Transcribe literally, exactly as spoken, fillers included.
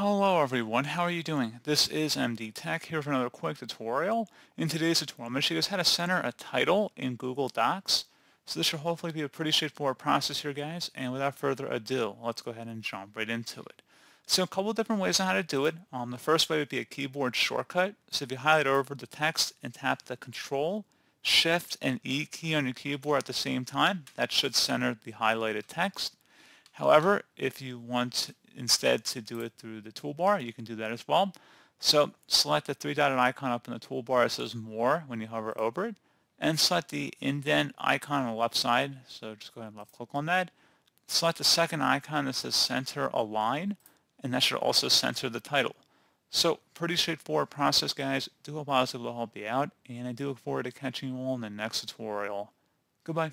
Hello everyone, how are you doing? This is M D Tech here for another quick tutorial. In today's tutorial, I'm going to show you guys how to center a title in Google Docs. So this should hopefully be a pretty straightforward process here, guys, and without further ado, let's go ahead and jump right into it. So a couple of different ways on how to do it. Um, the first way would be a keyboard shortcut. So if you highlight over the text and tap the Control, Shift, and E key on your keyboard at the same time, that should center the highlighted text. However, if you want to instead to do it through the toolbar, you can do that as well. So select the three-dotted icon up in the toolbar that says More when you hover over it, and select the indent icon on the left side, so just go ahead and left-click on that. Select the second icon that says Center Align, and that should also center the title. So pretty straightforward process, guys. Do hope I was able to help you out, and I do look forward to catching you all in the next tutorial. Goodbye.